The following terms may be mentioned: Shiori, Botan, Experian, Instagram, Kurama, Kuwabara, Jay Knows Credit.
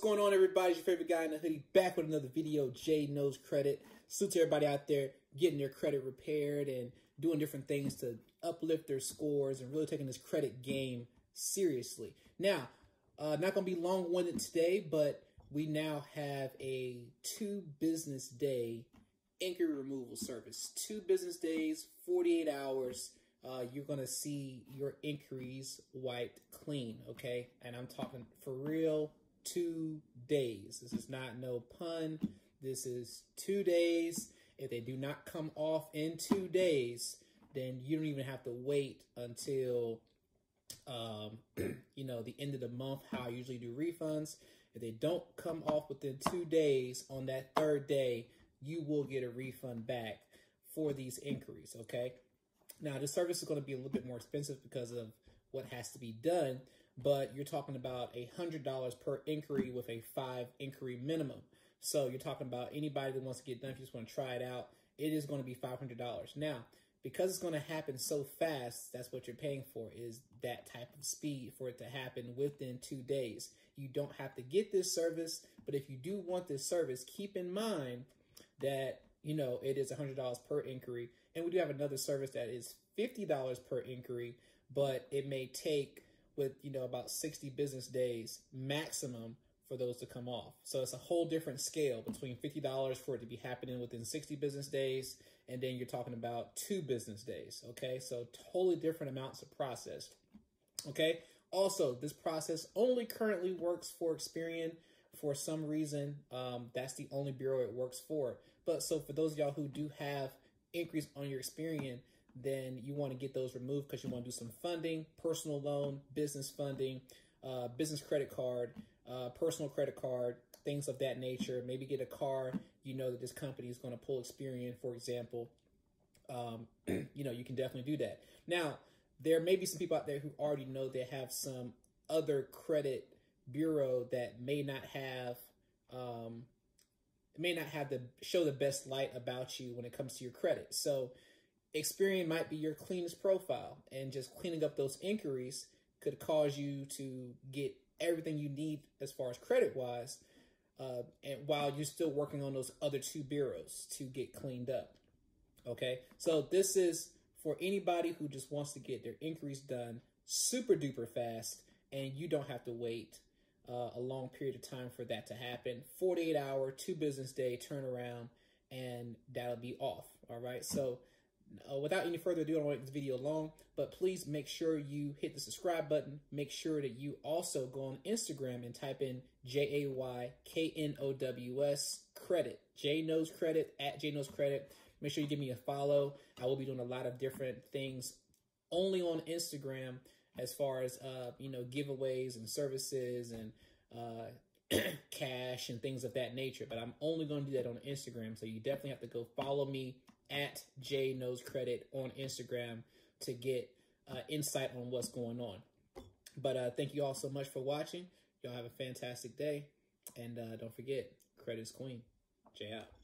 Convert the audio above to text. What's going on, everybody? It's your favorite guy in the hoodie, back with another video. Jay Knows Credit. Salute to everybody out there getting their credit repaired and doing different things to uplift their scores and really taking this credit game seriously. Now, not going to be long-winded today, but we now have a 2-business-day inquiry removal service. 2 business days, 48 hours. You're going to see your inquiries wiped clean, okay? And I'm talking for real, 2 days. This is not no pun. This is 2 days. If they do not come off in 2 days, then you don't even have to wait until, you know, the end of the month, how I usually do refunds. If they don't come off within 2 days, on that third day, you will get a refund back for these inquiries, okay? Now, the service is going to be a little bit more expensive because of what has to be done, but you're talking about $100 per inquiry with a 5-inquiry minimum. So you're talking about anybody that wants to get done, if you just want to try it out, it is going to be $500. Now, because it's going to happen so fast, that's what you're paying for, is that type of speed for it to happen within 2 days. You don't have to get this service, but if you do want this service, keep in mind that, you know, it is $100 per inquiry. And we do have another service that is $50 per inquiry, but it may take, with, you know, about 60 business days maximum for those to come off. So it's a whole different scale between $50 for it to be happening within 60 business days. And then you're talking about 2 business days. Okay. So totally different amounts of process. Okay. Also, this process only currently works for Experian. For some reason, that's the only bureau it works for. But so for those of y'all who do have inquiries on your Experian, then you want to get those removed because you want to do some funding, personal loan, business funding, business credit card, personal credit card, things of that nature. Maybe get a car. You know that this company is going to pull Experian, for example. You know, you can definitely do that. Now, there may be some people out there who already know they have some other credit bureau that may not have to show the best light about you when it comes to your credit. So Experian might be your cleanest profile, and just cleaning up those inquiries could cause you to get everything you need as far as credit wise. And while you're still working on those other 2 bureaus to get cleaned up. Okay. So this is for anybody who just wants to get their inquiries done super duper fast, and you don't have to wait a long period of time for that to happen. 48-hour, 2-business-day turnaround, and that'll be off, all right? So without any further ado, I don't want to make this video long, but please make sure you hit the subscribe button. Make sure that you also go on Instagram and type in JAYKNOWS Credit. Jay Knows Credit, at Jay Knows Credit. Make sure you give me a follow. I will be doing a lot of different things only on Instagram, as far as, you know, giveaways and services and cash and things of that nature. But I'm only going to do that on Instagram. So you definitely have to go follow me at Jay Knows Credit on Instagram to get insight on what's going on. But thank you all so much for watching. Y'all have a fantastic day. And don't forget, credit's queen. Jay out.